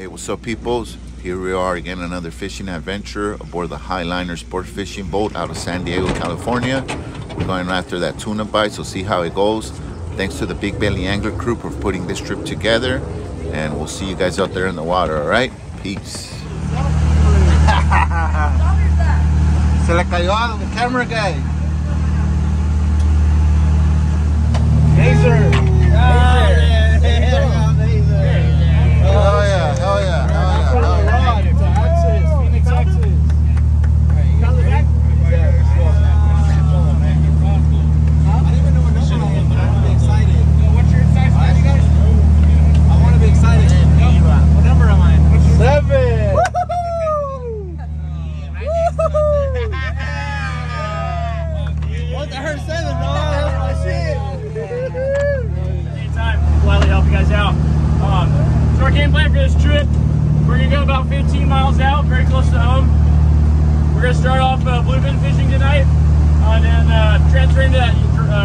Hey, what's up, peoples? Here we are again, another fishing adventure aboard the Highliner Sport Fishing Boat out of San Diego, California. We're going after that tuna bite, so see how it goes. Thanks to the Big Belly Angler crew for putting this trip together, and we'll see you guys out there in the water, all right? Peace. Se le cayó out of the camera guy. Laser. Oh yeah, hell yeah.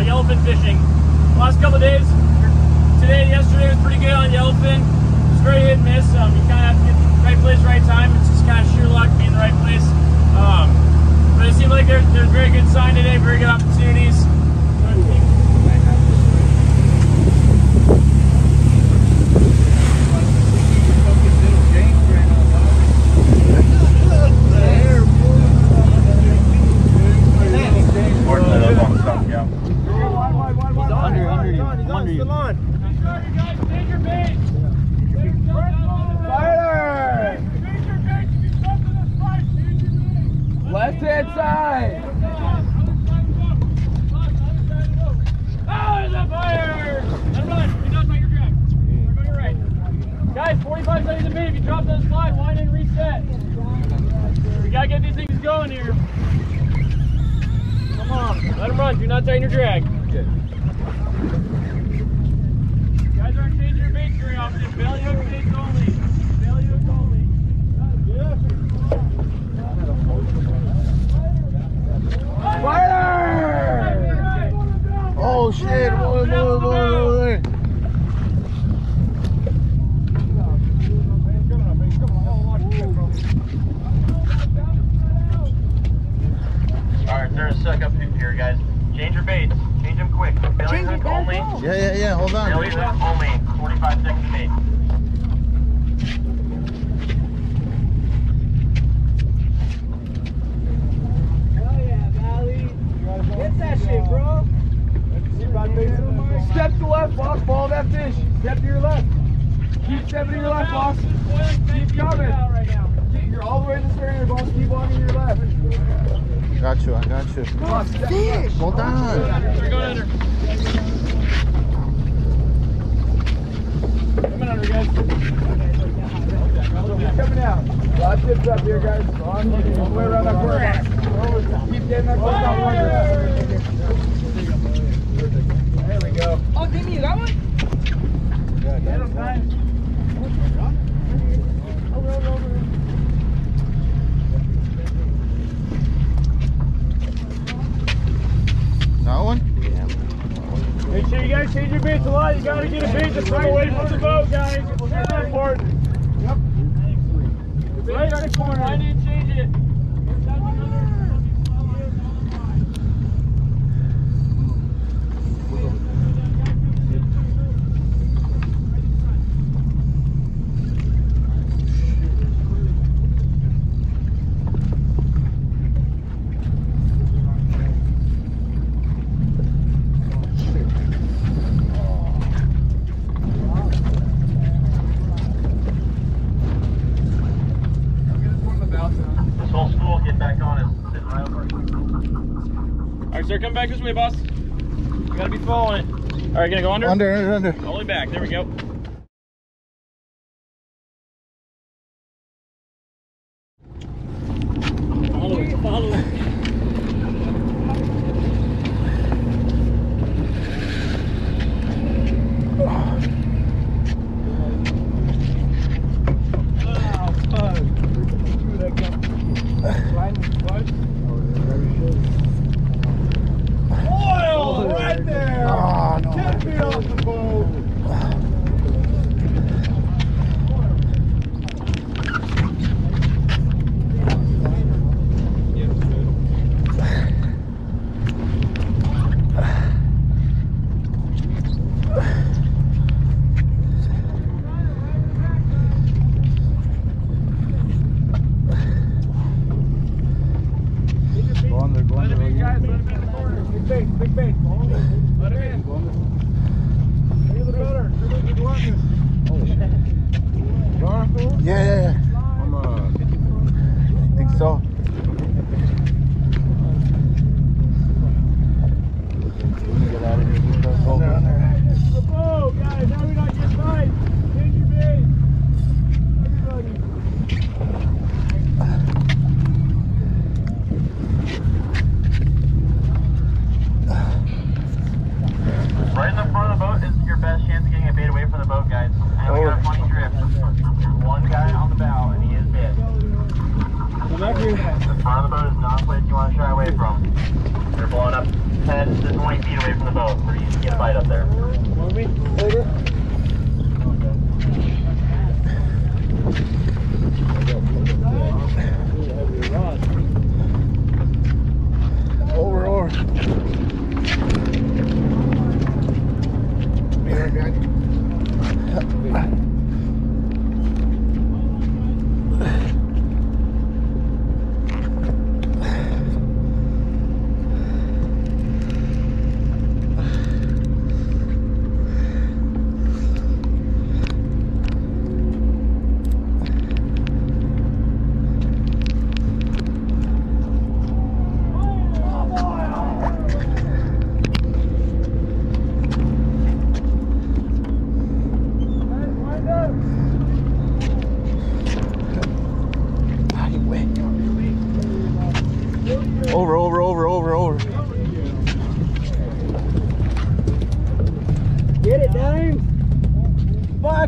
Yellowfin fishing. Last couple of days, yesterday was pretty good on yellowfin. It was very hit and miss. You kind of have to get the right place, right time. It's just kind of sheer luck being in the right place. But it seemed like there's very good sign today, very good opportunities. Come back this way, boss. You gotta be following it. All right, gonna go under? Under. All the way back. There we go. Follow it. There! Oh, no. 10 feet off the boat! front of the boat is not a place you want to shy away from. They're blowing up 10 to 20 feet away from the boat. Pretty easy to get a bite up there.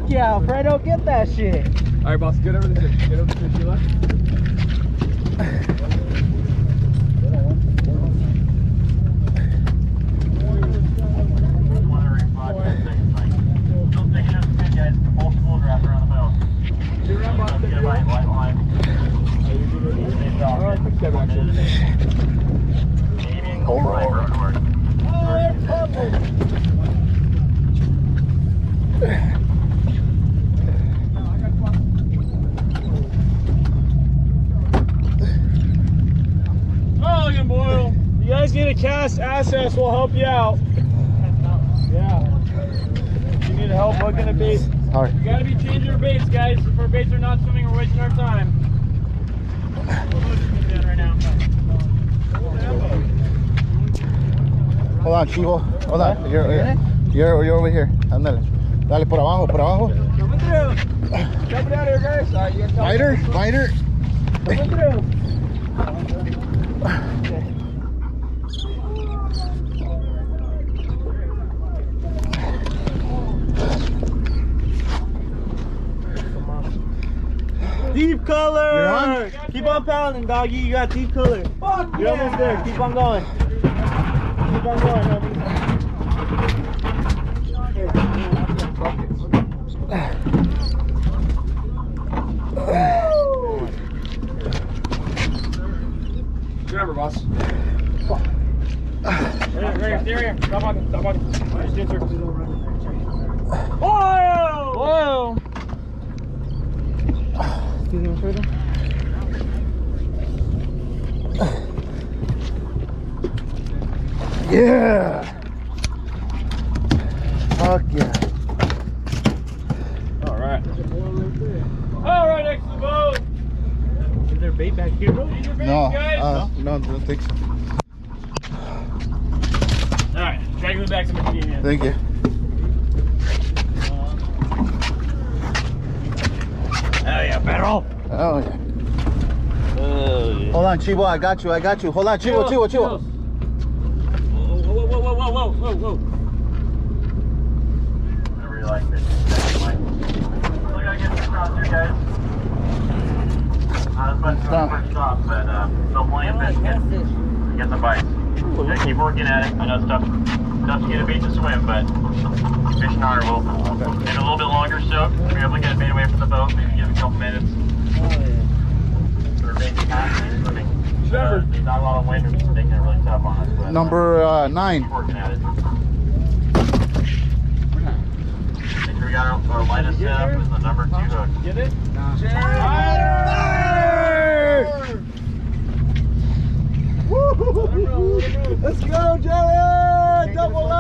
Yeah, Fred, don't get that shit. All right, boss, get over the fish. Get over the fish you left. Don't take enough fish, guys. Full school wrap around the boat. Two round box. Get a light line. Oh, there's bubbles. You guys need a cast access, we'll help you out. Yeah. You need help hooking a bait. Sorry. You gotta be changing your baits, guys. If our baits are not swimming, we're wasting our time. Hold on, Chivo. Hold on. You're over here. Andale. Dale, por abajo, por abajo. Coming through. Jumping out here, guys. All right, you're coming. Fighter. Coming through. Deep color! On. Keep on pounding, doggy. You got deep color. Fuck, you're almost there. Keep on going. Keep on going, homie. Grab her, boss. Fuck. Right here, stay right here. Stop walking, stop walking. Whoa! Whoa! Yeah! Fuck yeah! Alright. Alright, next to the boat! Is there bait back here, bro? No, no, don't think so. Alright, drag me back to the machine, man. Thank you. Oh yeah, barrel! Oh yeah. Hold on, Chivo, I got you, I got you. Hold on, Chivo, Chivo, Chivo. Whoa. I really like this. Still gotta get this across here, guys. I was about to do a quick stop, but still plenty of fish. Get some bites. Yeah, keep working at it. I know it's tough to get a bait to swim, but fish and otter will. In a little bit longer soak, if you're able to get a bait away from the boat, maybe give it a couple minutes. They're making constantly swimming. There's not a lot of wind, which is making it really tough on us. But, number 9. Keep working at it. Make sure we got our lightest setup with the number 2 hook. Get it? Nah. Fire! Woo! Let's go, Jerry! Double up!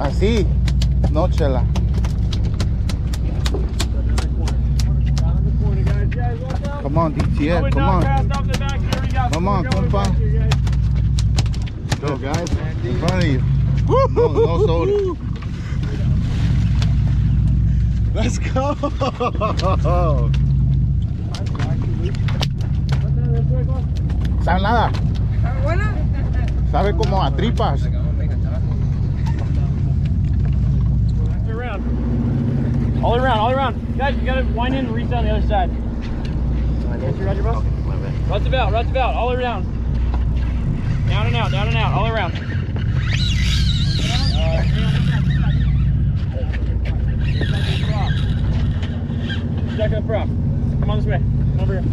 Así, no chela. Come on, DTF. Come on. Come on, compa. Let's go, guys. In front of you. No, no soda. Let's go. ¿Sabe nada? ¿Sabe buena? Sabe como a tripas. All around, all around. Guys, you gotta wind in and reach down the other side. Roger, boss. Ruts about, all around. Down and out, all around. Jack up prop. Come on this way. Come over here.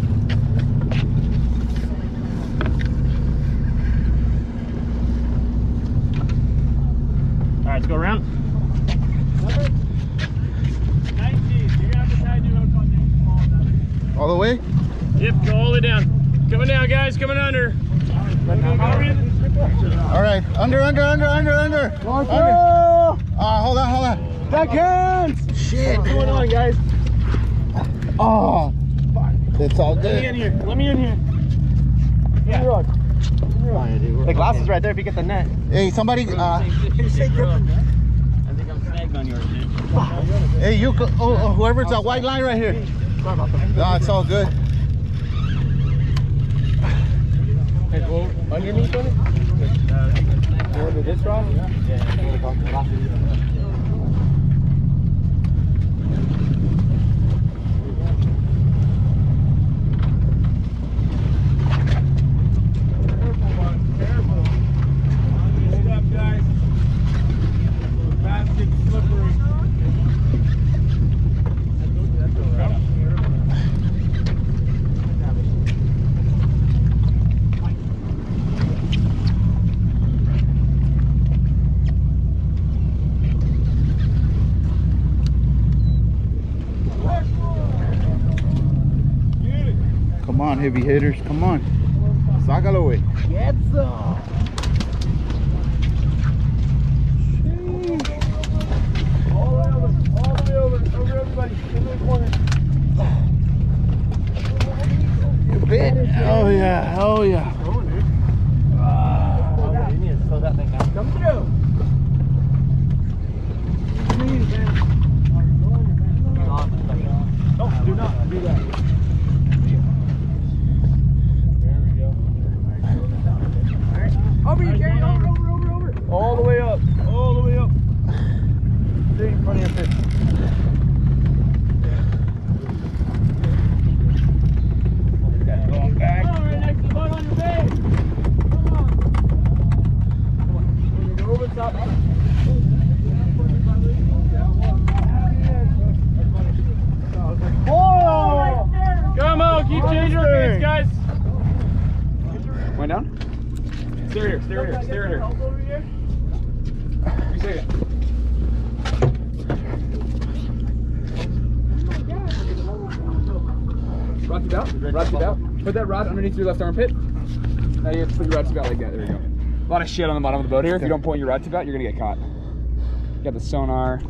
All right, let's go around. Number 19. You're gonna have to tie your hook on there. All the way? Yep, go all the way down. Coming down, guys. Coming under. All right, under. Oh, hold on. Back hands. Shit. What's going on, guys? Oh, fuck. It's all good. Let me in here. Yeah. The glass is right there if you get the net. Hey, somebody. I think I'm snagged on yours, dude. Hey, you. Oh, whoever. It's a white line right here. No, it's all good. Hey, go underneath on it. Over to this rock. Yeah. Come on, heavy hitters, come on. Sácalo, güey. Yes, sir. All the way over. Over everybody. Over the corner. You bitch. Hell yeah. You need to slow that thing down. Come through. Please, man. No, do not do that. Over you, Jerry. Over. All the way up. Stay in front of your fish. That's going back. Come on, right next to the boat on your face. Come on. Come on. Go over the top. Whoa! Come on, keep changing your face, guys. Went down? Stay right here. You say it. Rod out. Put that rod underneath your left armpit. Now you have to put your rod out like that. There you go. A lot of shit on the bottom of the boat here. If you don't point your rod out, you're gonna get caught. You got the sonar.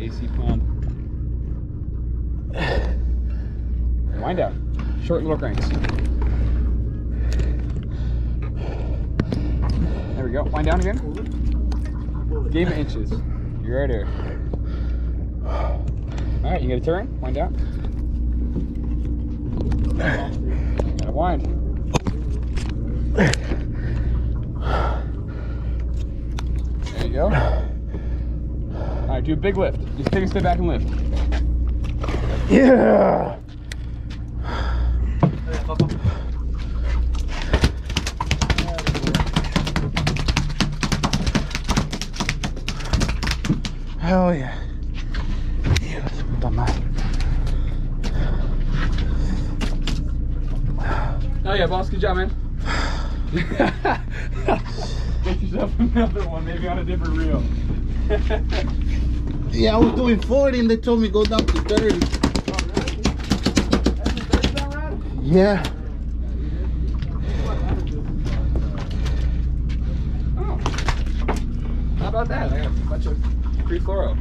AC pump. Wind down. Short little cranks. There we go. Wind down again. Game of inches. You're right here. All right, you got to turn. Wind down. Gotta wind. There you go. All right, do a big lift. Just take a step back and lift. Yeah. Hell yeah. Dios, puta madre. Oh yeah, boss, good job, man. Get yourself another one, maybe on a different reel. Yeah, I was doing 40 and they told me go down to 30. All right. That's the third time around? Yeah. Oh. How about that? I got a bunch of pre-chloro.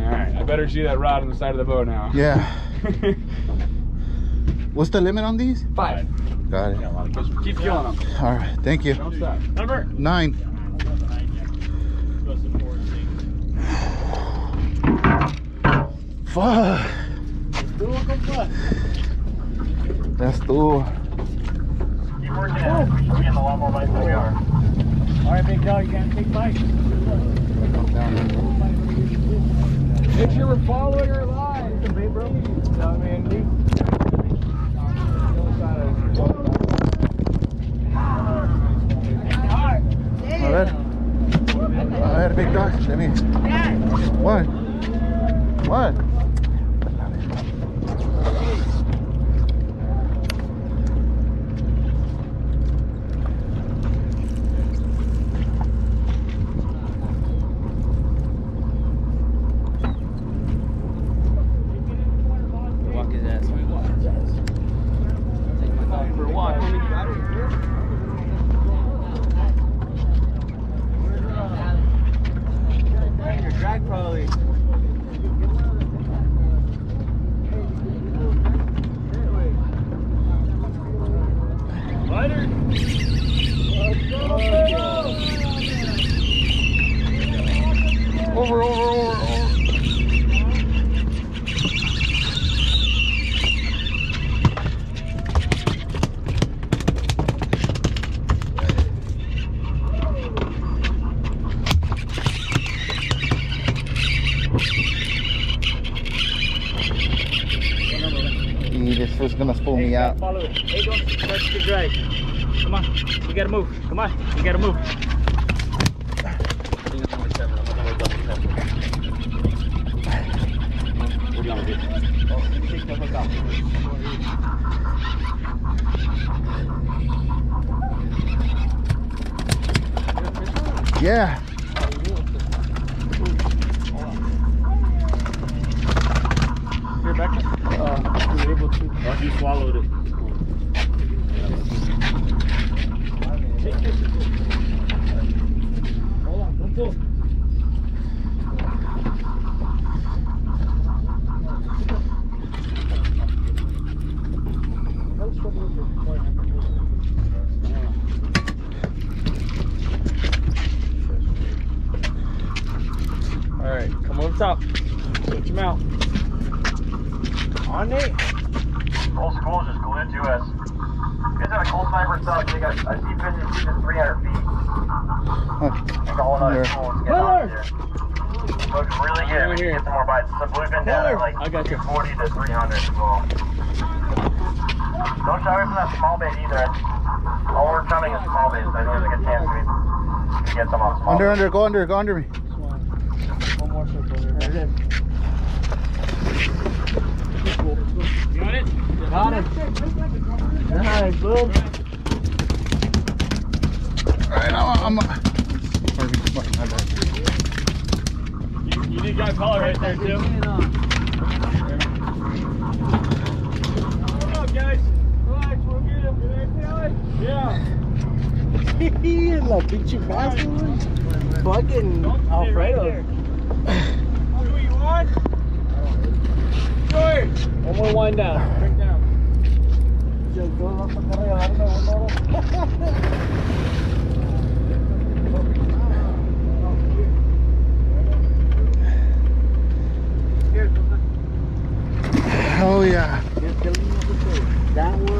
Alright, I better see that rod on the side of the boat now. Yeah. What's the limit on these? 5. Got it. Yeah, a lot of fish. Keep killing them. All right. Thank you. Don't stop. Number 9. Fuck. That's cool. Keep working at it. We're getting a lot more bites than we are. All right, big dog, you got a big bite. Make sure we're following her alive. I mean, all right, big dog. Let me. What? What? It's gonna spool me out. Follow it. Hey, don't press the drag. Come on, we gotta move. Come on, we gotta move. Yeah. Here, back up. Oh, you swallowed it. Take this. Hold on, don't pull. All right, come on top. Switch him out. On it. Old school just glued to us. It's not a cold sniper stuff. They got a deep vision to 300 feet. Huh. All another school to get out there. Looks really good. We can get some more bites. The bluefin down at like 240 to 300 as well. Don't shy away from that small bait either. All we're coming is small baits. So I think there's a good chance we can get some on small. Under, go under, go under me. One more circle here. There it is. Got it? Got it. Nice, bro. Alright, You did got color right there, too. Hold up, guys. Relax, we'll get him. Can I feel it? Yeah. He's like pinche bastard. Fucking Alfredo. Do what you want? One more wind down. Bring down. Oh yeah. That one 1930.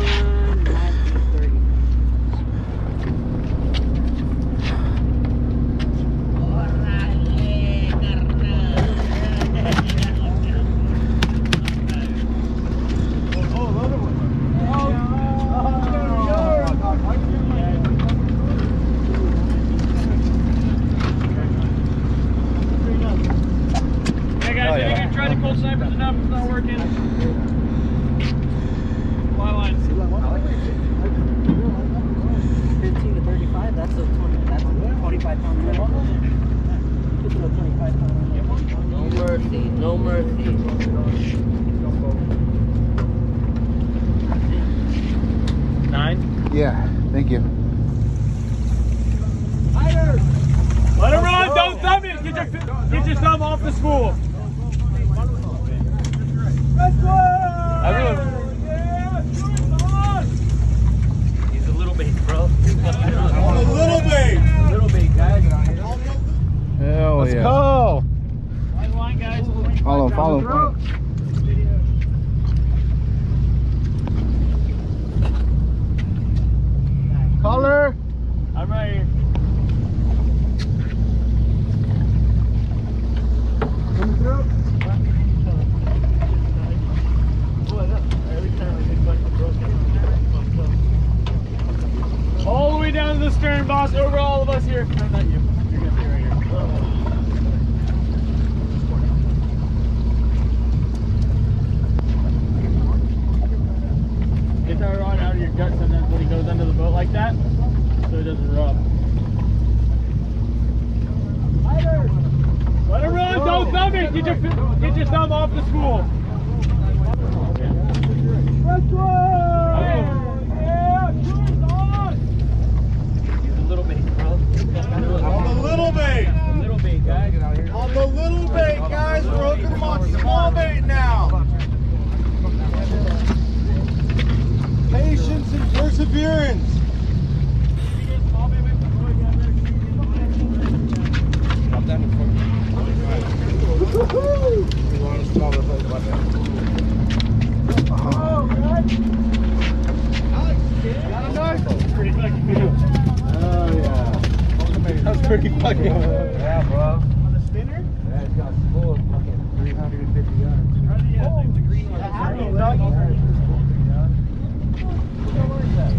Yeah, thank you. Let him run! Don't stop it! Get yourself off the spool! line, guys. Follow. Caller. I'm right here. Coming through. All the way down to the stern, boss. Over all of us here. No, not you. You're gonna be right here. Oh. Get that rod out of your gut sometimes when he goes under the boat like that, so it doesn't rub. Lighter. Let it run! Don't thumb it! Get your thumb off the spool. On the little bait, guys. We're hooking them on small bait now. Patience and perseverance. Oh, God. Alex, got a knife. That was pretty fucking good. Oh, yeah. That was pretty fucking good. Yeah, bro. On the spinner? Yeah, it's got full of fucking 350 yards. Oh, the green one. Oh shit, look at that.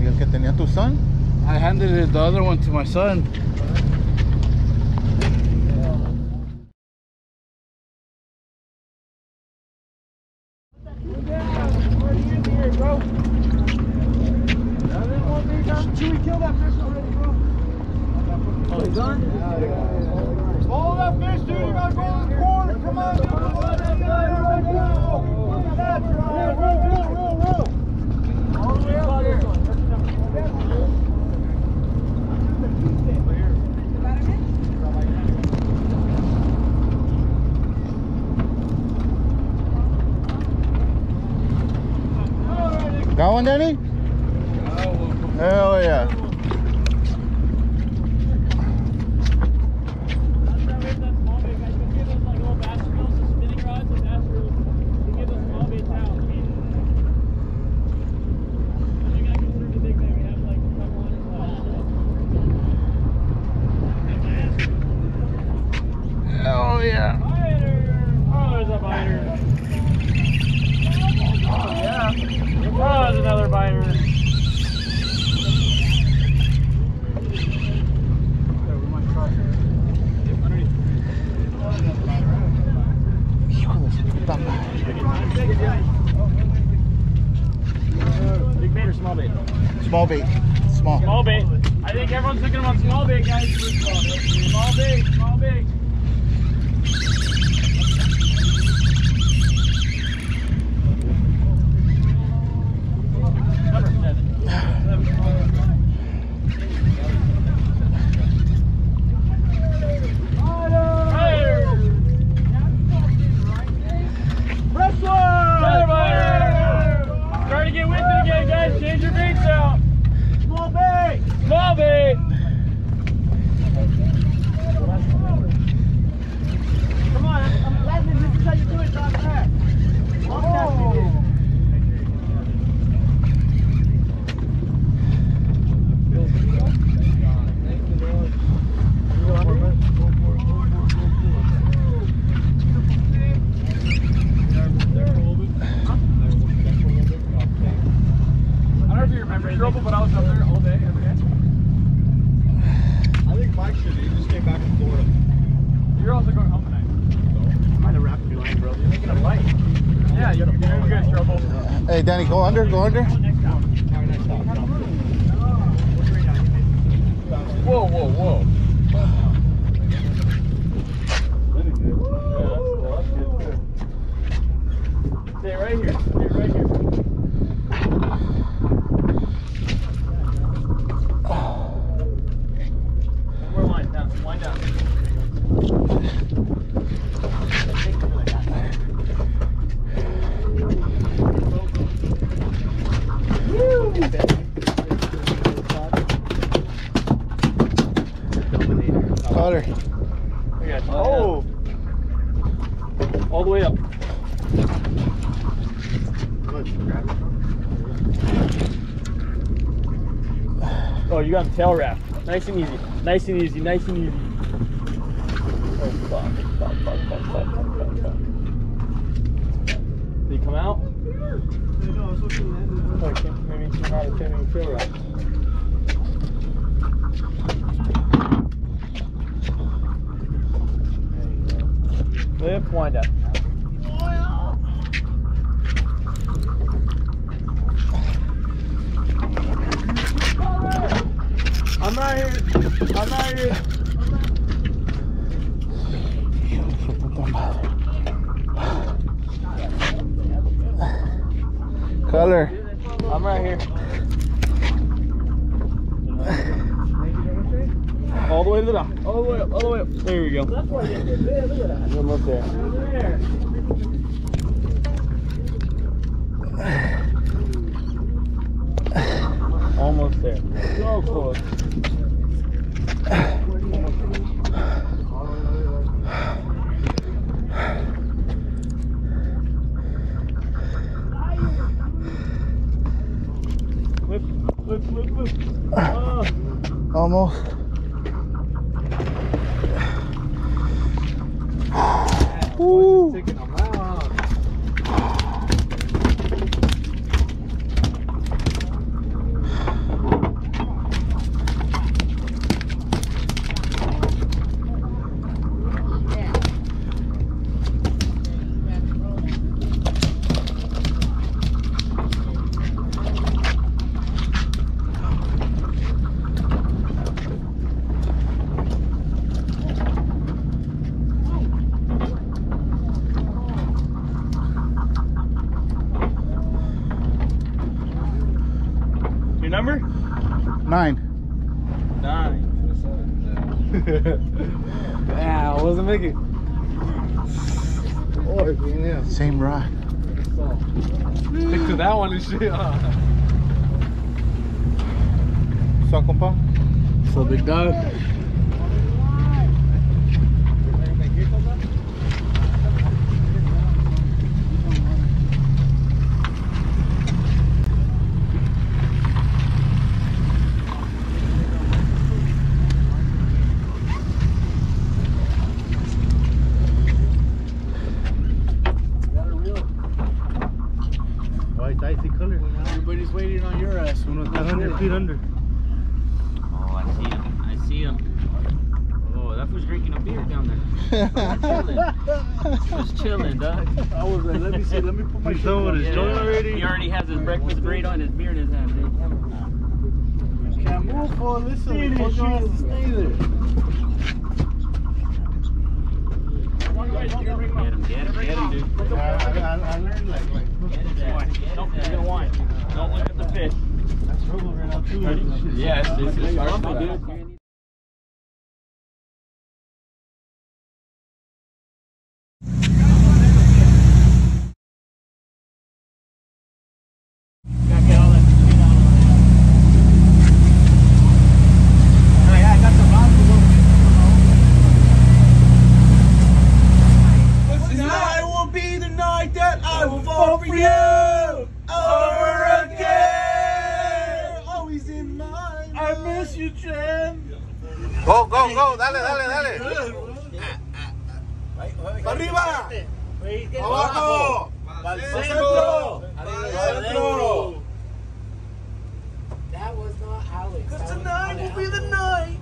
¿Y el que tenía tu son? I handed the other one to my son. Got one, Danny? Hell yeah. Hell yeah. Oh, there's a biter. Oh, yeah. Oh, there's another biter. Big bait or small bait? Small bait. Small bait. I think everyone's looking on small bait, guys. Small bait, small bait. Hey Danny, go under. Whoa. all the way up. Oh, you got a tail wrap. Nice and easy. Nice and easy. Nice and easy. Oh, fuck. Did he come out? No, I was looking at him. Oh, he came, maybe he came out of the tail wrap. Lift, wind up. I'm not here. I'm not here. Color. I'm right here. All the way to the dock. All the way up. All the way up. There we go. That's why you get there. Look at that. One up there. Almost there. So close. Flip, flip, flip, flip. Almost. Number? 9. 9. Yeah, I wasn't making. Lord, yeah. Same rod. Stick to that one and shit. So, compa? So, big dog. Under. Oh, I see him. I see him. Oh, that was drinking a beer down there. Just chilling, dog. I was like, let me see. Let me put my show on his joint already. He already has his breakfast burrito and his beer in his hand, dude. Can't move for this. Stay there. Get him, dude. I learned like, don't look at the wine. Don't look at the fish. Yes, this is awesome, dude. Go, dale. Arriba, abajo, al centro, That was not Alex. Because tonight will be the night.